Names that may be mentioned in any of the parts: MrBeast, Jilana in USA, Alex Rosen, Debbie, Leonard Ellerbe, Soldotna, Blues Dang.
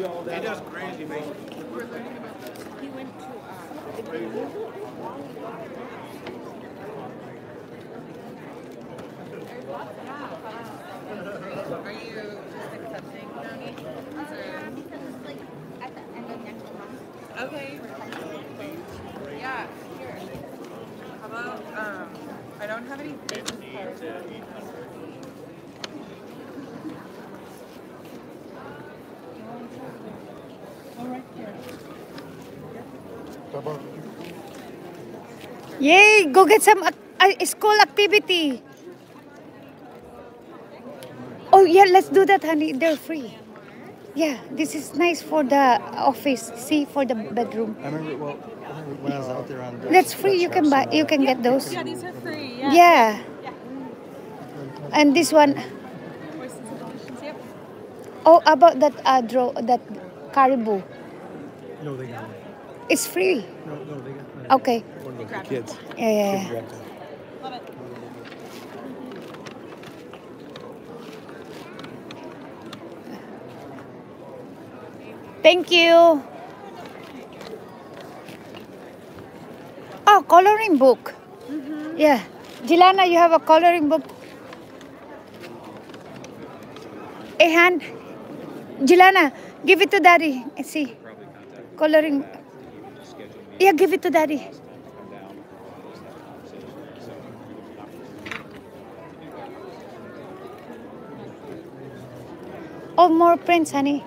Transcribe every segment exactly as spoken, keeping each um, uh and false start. It is crazy, man. He went to uh, Are you just accepting money? Uh, yeah, because it's like at the end of next month. Okay. Yeah, sure. How about, um, I don't have any business cards. Yay! Go get some uh, uh, school activity. Oh yeah, let's do that, honey. They're free. Yeah, this is nice for the office. See, for the bedroom. I remember well when I was out there on. The That's free. You can buy. You can yeah. get those. Yeah, these are free. Yeah. yeah. yeah. And this one. Oh, about that uh, draw that caribou. No, they got it. It's free. No, no, they got it. Okay. One of the kids. Yeah, yeah. yeah. Love it. Thank you. Oh, coloring book. Mm-hmm. Yeah, Jilana, you have a coloring book. Hey, hand. Jilana, give it to Daddy. Let's see. Coloring. Yeah, give it to Daddy. Oh, more prints, honey.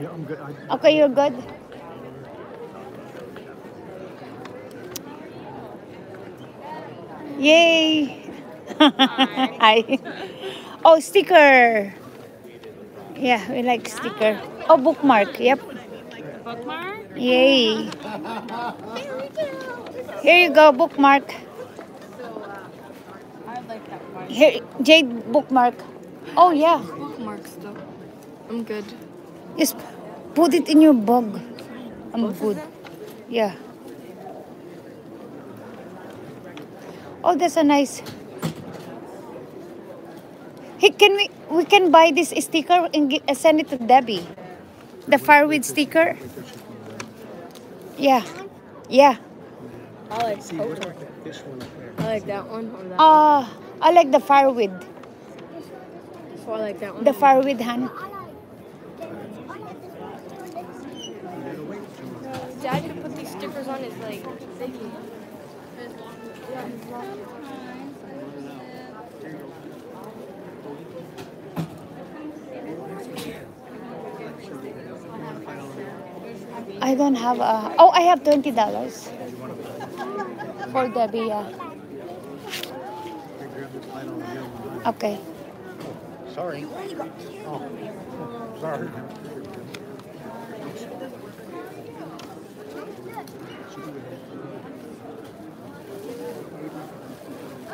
Yeah, I'm good. I... Okay, you're good. Yay! Hi. Hi. Oh, sticker. Yeah, we like sticker. Oh, bookmark. Yep. Bookmark? Yay. Here we go. Here you go, bookmark. So, uh, I like that part. Here, Jade, bookmark. Oh, yeah. Bookmarks, though. I'm good. Just put it in your bag. I'm Both good. Yeah. Oh, that's a nice. Hey, can we, we can buy this sticker and get, uh, send it to Debbie. The fireweed sticker? Yeah. Yeah. I like that one. I like that one. Uh, I like the fireweed. So I like that one. The fireweed, honey. Dad could put these stickers on his leg. I don't have a... Oh, I have twenty dollars for Debbie. Yeah. Okay. Oh, sorry. Oh, sorry.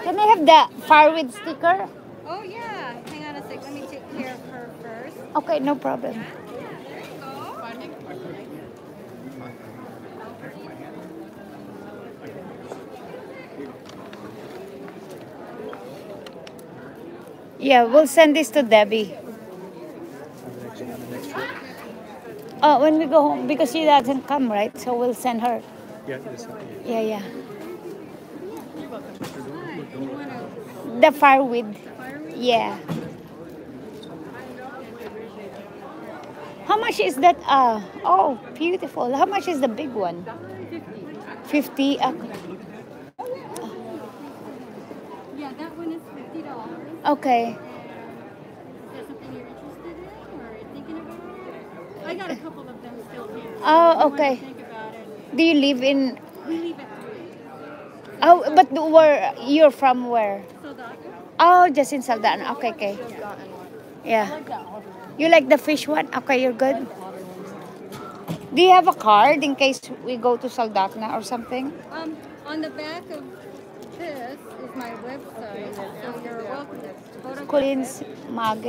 Can I have the fireweed sticker? Oh, yeah. Hang on a sec. Let me take care of her first. Okay, no problem. Yeah, we'll send this to Debbie. Oh, when we go home, because she doesn't come, right? So we'll send her. Yeah, yeah. yeah. The fireweed. Yeah. How much is that? Uh, oh, beautiful. How much is the big one? fifty. fifty. Uh, yeah, that one is fifty dollars. Okay. Is there something you're interested in or thinking about? I got a couple of them still here. So oh, okay. You think about it. Do you live in? We live at Detroit. Oh, but where you're from? Where? Soldotna. Oh, just in Soldotna. Okay, okay. Yeah. You like the fish one? Okay, you're good. Do you have a card in case we go to Soldotna or something? Um, on the back of this. My website, so you're welcome to Collins Mag.